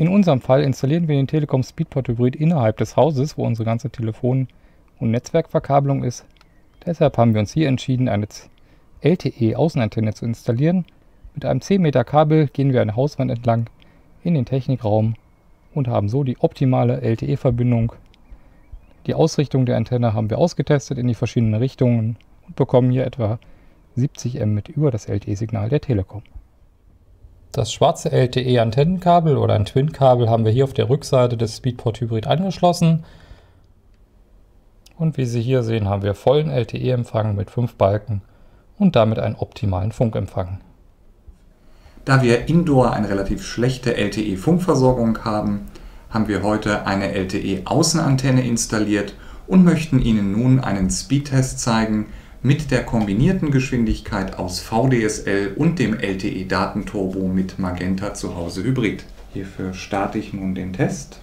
In unserem Fall installieren wir den Telekom Speedport Hybrid innerhalb des Hauses, wo unsere ganze Telefon- und Netzwerkverkabelung ist. Deshalb haben wir uns hier entschieden, eine LTE-Außenantenne zu installieren. Mit einem 10 Meter Kabel gehen wir eine Hauswand entlang in den Technikraum und haben so die optimale LTE-Verbindung. Die Ausrichtung der Antenne haben wir ausgetestet in die verschiedenen Richtungen und bekommen hier etwa 70 Mbit über das LTE-Signal der Telekom. Das schwarze LTE-Antennenkabel oder ein Twin-Kabel haben wir hier auf der Rückseite des Speedport Hybrid angeschlossen. Und wie Sie hier sehen, haben wir vollen LTE-Empfang mit 5 Balken und damit einen optimalen Funkempfang. Da wir indoor eine relativ schlechte LTE-Funkversorgung haben, haben wir heute eine LTE-Außenantenne installiert und möchten Ihnen nun einen Speedtest zeigen mit der kombinierten Geschwindigkeit aus VDSL und dem LTE-Datenturbo mit MagentaZuhause Hybrid. Hierfür starte ich nun den Test.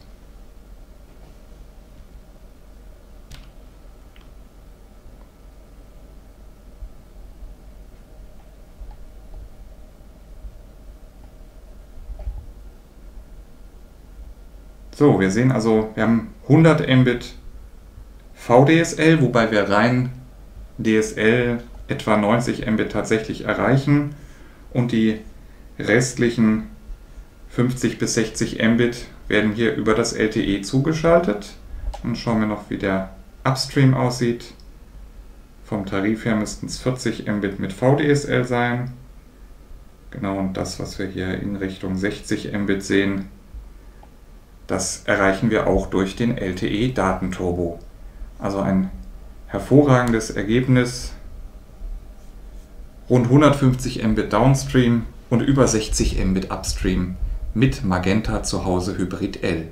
So, wir sehen also, wir haben 100 Mbit VDSL, wobei wir rein DSL etwa 90 Mbit tatsächlich erreichen und die restlichen 50 bis 60 Mbit werden hier über das LTE zugeschaltet. Und schauen wir noch, wie der Upstream aussieht. Vom Tarif her müssten es 40 Mbit mit VDSL sein. Genau, und das, was wir hier in Richtung 60 Mbit sehen, das erreichen wir auch durch den LTE-Datenturbo. Also ein hervorragendes Ergebnis. Rund 150 Mbit Downstream und über 60 Mbit Upstream mit MagentaZuhause Hybrid L.